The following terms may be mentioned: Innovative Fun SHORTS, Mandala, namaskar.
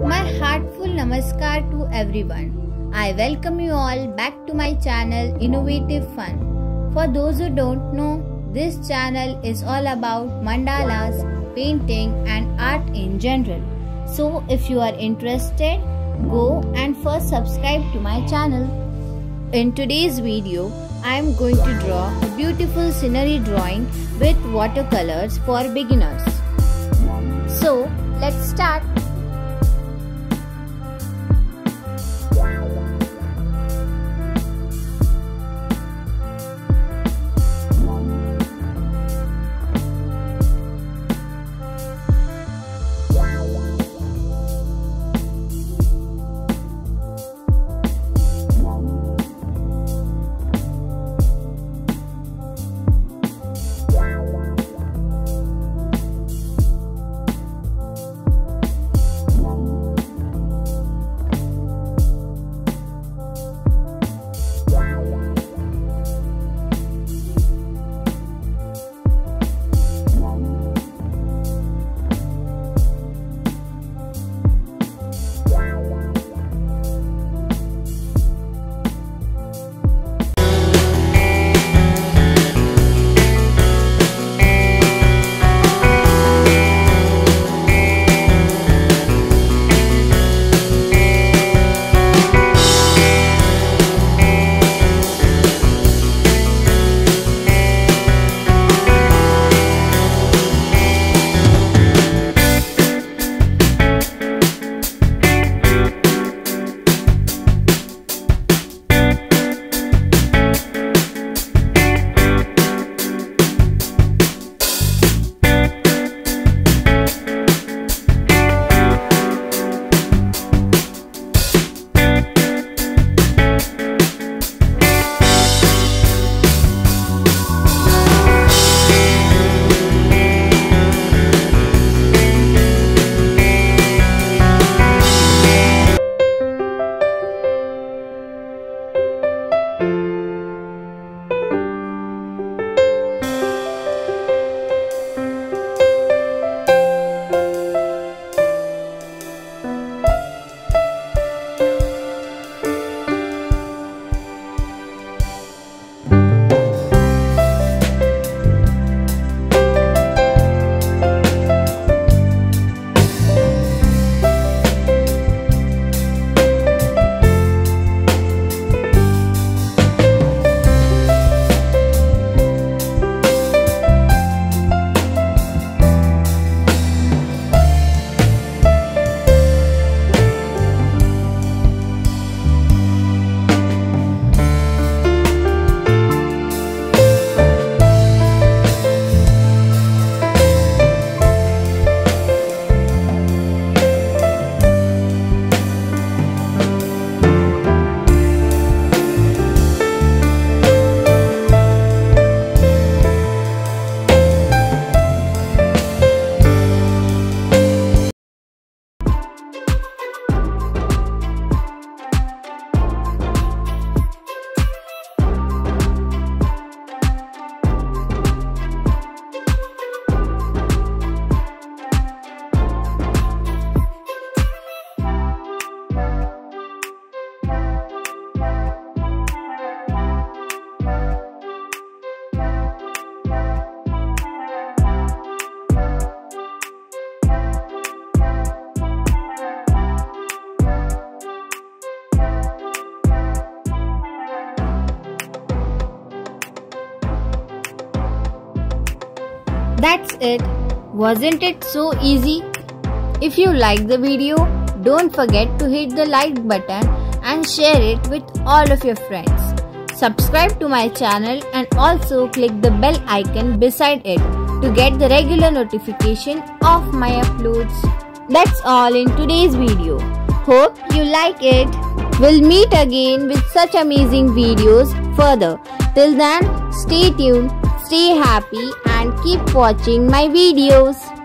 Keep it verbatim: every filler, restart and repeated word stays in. My heartful namaskar to everyone. I welcome you all back to my channel Innovative Fun. For those who don't know, this channel is all about mandalas, painting and art in general. So if you are interested, go and first subscribe to my channel. In today's video, I am going to draw a beautiful scenery drawing with watercolors for beginners. So let's start. That's it. Wasn't it so easy? If you like the video, don't forget to hit the like button and share it with all of your friends. Subscribe to my channel and also click the bell icon beside it to get the regular notification of my uploads. That's all in today's video. Hope you like it. We'll meet again with such amazing videos further. Till then, stay tuned, stay happy and keep watching my videos.